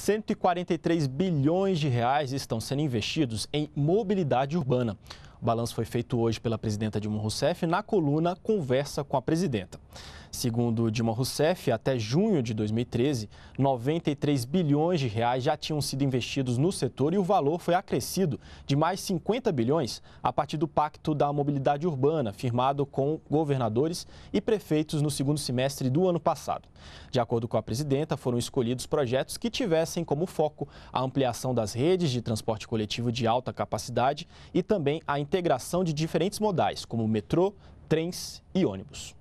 143 bilhões de reais estão sendo investidos em mobilidade urbana. O balanço foi feito hoje pela presidenta Dilma Rousseff na coluna Conversa com a Presidenta. Segundo Dilma Rousseff, até junho de 2013, 93 bilhões de reais já tinham sido investidos no setor e o valor foi acrescido de mais 50 bilhões a partir do Pacto da Mobilidade Urbana, firmado com governadores e prefeitos no segundo semestre do ano passado. De acordo com a presidenta, foram escolhidos projetos que tivessem como foco a ampliação das redes de transporte coletivo de alta capacidade e também a integração de diferentes modais, como metrô, trens e ônibus.